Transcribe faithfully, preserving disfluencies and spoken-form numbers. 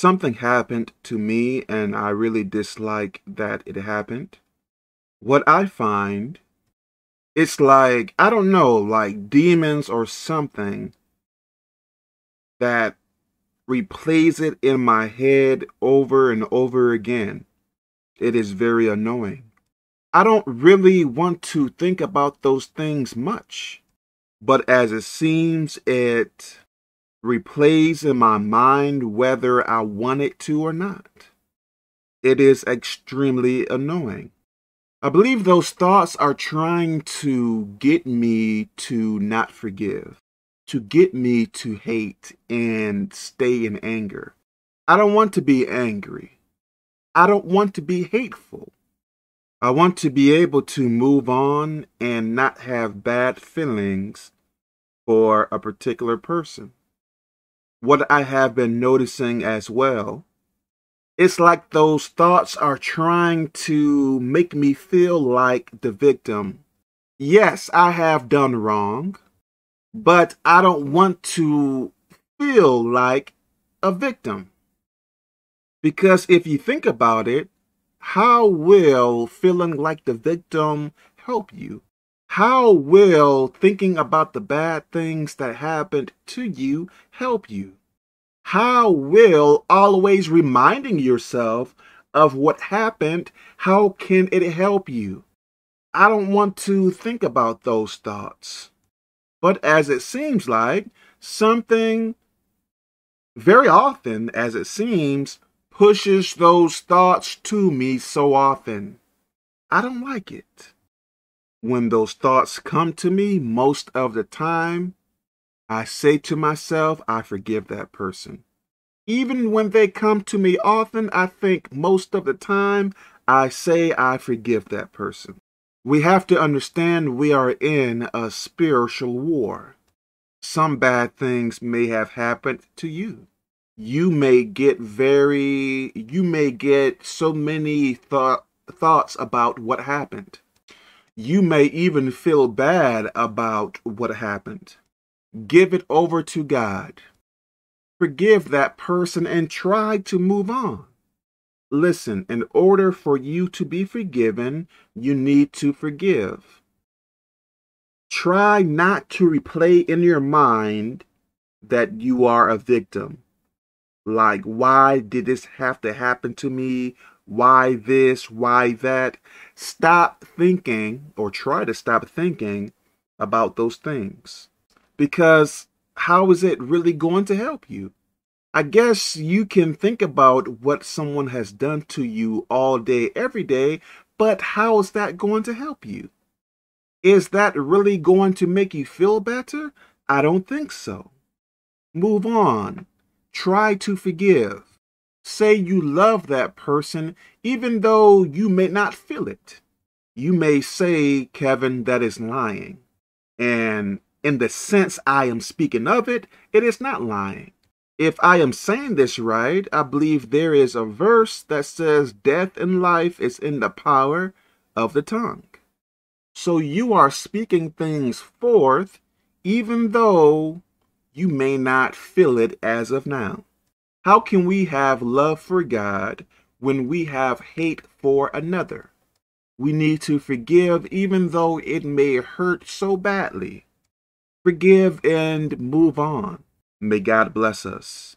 Something happened to me and I really dislike that it happened. What I find, it's like, I don't know, like demons or something that replays it in my head over and over again. It is very annoying. I don't really want to think about those things much, but as it seems, it replays in my mind whether I want it to or not. It is extremely annoying. I believe those thoughts are trying to get me to not forgive, to get me to hate and stay in anger. I don't want to be angry. I don't want to be hateful. I want to be able to move on and not have bad feelings for a particular person. What I have been noticing as well, it's like those thoughts are trying to make me feel like the victim. Yes, I have done wrong, but I don't want to feel like a victim. Because if you think about it, how will feeling like the victim help you? How will thinking about the bad things that happened to you help you? How will always reminding yourself of what happened, how can it help you? I don't want to think about those thoughts. But as it seems like, something, very often as it seems, pushes those thoughts to me so often. I don't like it. When those thoughts come to me, most of the time, I say to myself, I forgive that person. Even when they come to me often, I think most of the time, I say I forgive that person. We have to understand we are in a spiritual war. Some bad things may have happened to you. You may get very, you may get so many th- thoughts about what happened. You may even feel bad about what happened. Give it over to God. Forgive that person and try to move on. Listen, in order for you to be forgiven, you need to forgive. Try not to replay in your mind that you are a victim. Like, why did this have to happen to me? Why this? Why that? Stop thinking, or try to stop thinking about those things, because how is it really going to help you? I guess you can think about what someone has done to you all day, every day, but how is that going to help you? Is that really going to make you feel better? I don't think so. Move on. Try to forgive. Say you love that person, even though you may not feel it. You may say, Kevin, that is lying. And in the sense I am speaking of it, it is not lying. If I am saying this right, I believe there is a verse that says death and life is in the power of the tongue. So you are speaking things forth, even though you may not feel it as of now. How can we have love for God when we have hate for another? We need to forgive even though it may hurt so badly. Forgive and move on. May God bless us.